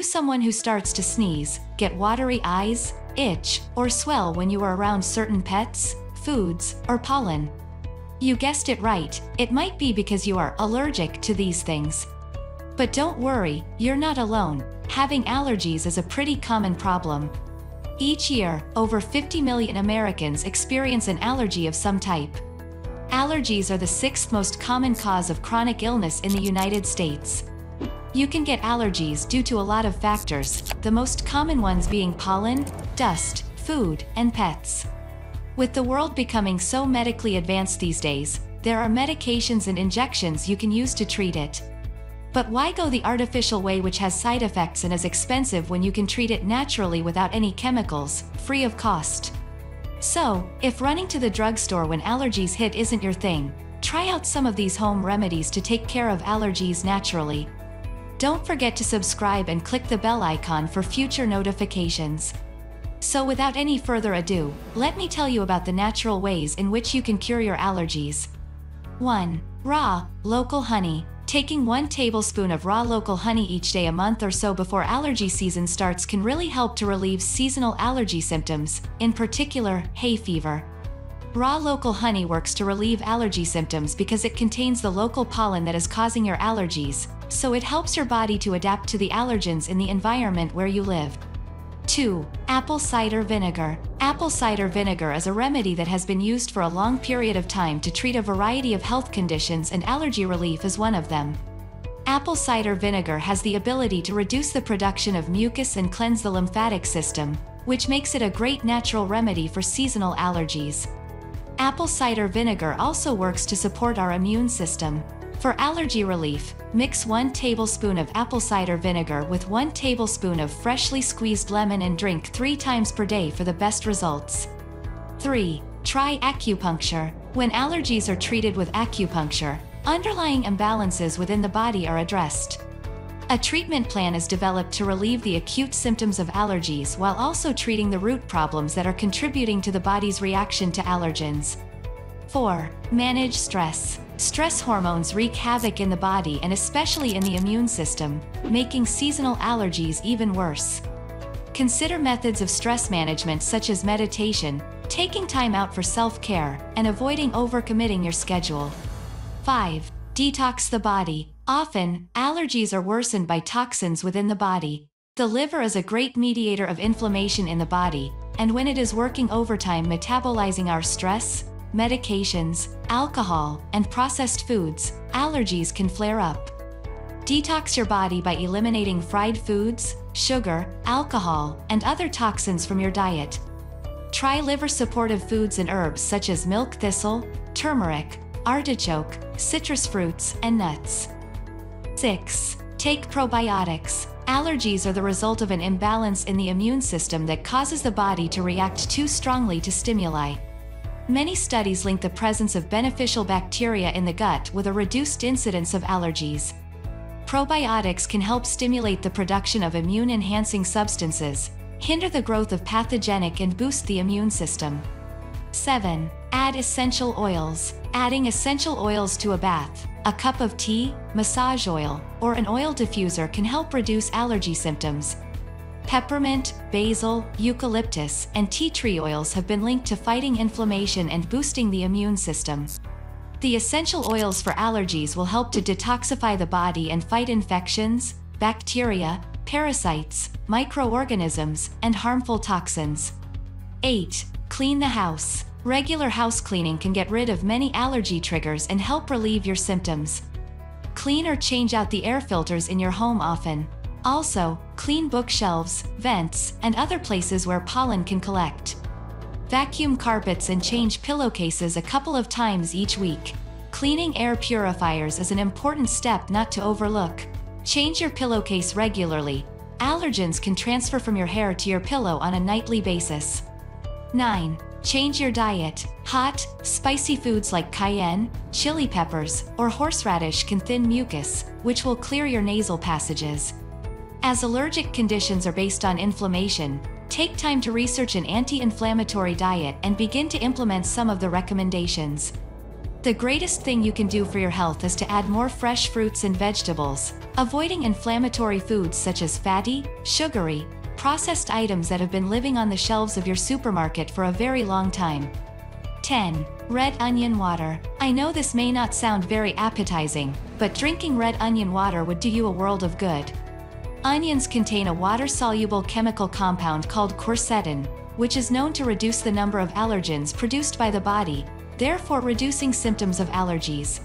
you someone who starts to sneeze, get watery eyes, itch, or swell when you are around certain pets, foods, or pollen? You guessed it right, it might be because you are allergic to these things. But don't worry, you're not alone. Having allergies is a pretty common problem. Each year, over 50 million Americans experience an allergy of some type. Allergies are the 6th most common cause of chronic illness in the United States. You can get allergies due to a lot of factors, the most common ones being pollen, dust, food, and pets. With the world becoming so medically advanced these days, there are medications and injections you can use to treat it. But why go the artificial way, which has side effects and is expensive, when you can treat it naturally without any chemicals, free of cost? So, if running to the drugstore when allergies hit isn't your thing, try out some of these home remedies to take care of allergies naturally. Don't forget to subscribe and click the bell icon for future notifications. So without any further ado, let me tell you about the natural ways in which you can cure your allergies. 1. Raw, local honey. Taking 1 tablespoon of raw local honey each day a month or so before allergy season starts can really help to relieve seasonal allergy symptoms, in particular, hay fever. Raw local honey works to relieve allergy symptoms because it contains the local pollen that is causing your allergies, so it helps your body to adapt to the allergens in the environment where you live. 2. Apple cider vinegar. Apple cider vinegar is a remedy that has been used for a long period of time to treat a variety of health conditions, and allergy relief is one of them. Apple cider vinegar has the ability to reduce the production of mucus and cleanse the lymphatic system, which makes it a great natural remedy for seasonal allergies. Apple cider vinegar also works to support our immune system. For allergy relief, mix 1 tablespoon of apple cider vinegar with 1 tablespoon of freshly squeezed lemon and drink 3 times per day for the best results. 3. Try acupuncture. When allergies are treated with acupuncture, underlying imbalances within the body are addressed. A treatment plan is developed to relieve the acute symptoms of allergies while also treating the root problems that are contributing to the body's reaction to allergens. 4. Manage stress. Stress hormones wreak havoc in the body and especially in the immune system, making seasonal allergies even worse. Consider methods of stress management such as meditation, taking time out for self-care, and avoiding overcommitting your schedule. 5. Detox the body. Often, allergies are worsened by toxins within the body. The liver is a great mediator of inflammation in the body, and when it is working overtime metabolizing our stress, medications, alcohol, and processed foods, allergies can flare up. Detox your body by eliminating fried foods, sugar, alcohol, and other toxins from your diet. Try liver-supportive foods and herbs such as milk thistle, turmeric, artichoke, citrus fruits, and nuts. 6. Take probiotics. Allergies are the result of an imbalance in the immune system that causes the body to react too strongly to stimuli. Many studies link the presence of beneficial bacteria in the gut with a reduced incidence of allergies. Probiotics can help stimulate the production of immune-enhancing substances, hinder the growth of pathogenic, and boost the immune system. 7. Add essential oils. Adding essential oils to a bath, a cup of tea, massage oil, or an oil diffuser can help reduce allergy symptoms. Peppermint, basil, eucalyptus, and tea tree oils have been linked to fighting inflammation and boosting the immune system. The essential oils for allergies will help to detoxify the body and fight infections, bacteria, parasites, microorganisms, and harmful toxins. 8. Clean the house. Regular house cleaning can get rid of many allergy triggers and help relieve your symptoms. Clean or change out the air filters in your home often. Also, clean bookshelves, vents, and other places where pollen can collect. Vacuum carpets and change pillowcases a couple of times each week. Cleaning air purifiers is an important step not to overlook. Change your pillowcase regularly. Allergens can transfer from your hair to your pillow on a nightly basis. 9. Change your diet. Hot, spicy foods like cayenne, chili peppers, or horseradish can thin mucus, which will clear your nasal passages. As allergic conditions are based on inflammation, take time to research an anti-inflammatory diet and begin to implement some of the recommendations. The greatest thing you can do for your health is to add more fresh fruits and vegetables, avoiding inflammatory foods such as fatty, sugary, processed items that have been living on the shelves of your supermarket for a very long time. 10. Red onion water. I know this may not sound very appetizing, but drinking red onion water would do you a world of good. Onions contain a water-soluble chemical compound called quercetin, which is known to reduce the number of allergens produced by the body, therefore reducing symptoms of allergies.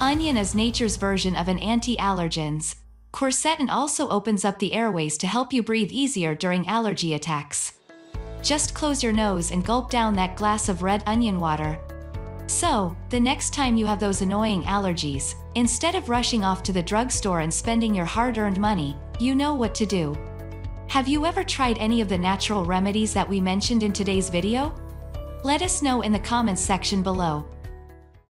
Onion is nature's version of an anti-allergens. Quercetin also opens up the airways to help you breathe easier during allergy attacks. Just close your nose and gulp down that glass of red onion water. So, the next time you have those annoying allergies, instead of rushing off to the drugstore and spending your hard-earned money, you know what to do. Have you ever tried any of the natural remedies that we mentioned in today's video? Let us know in the comments section below.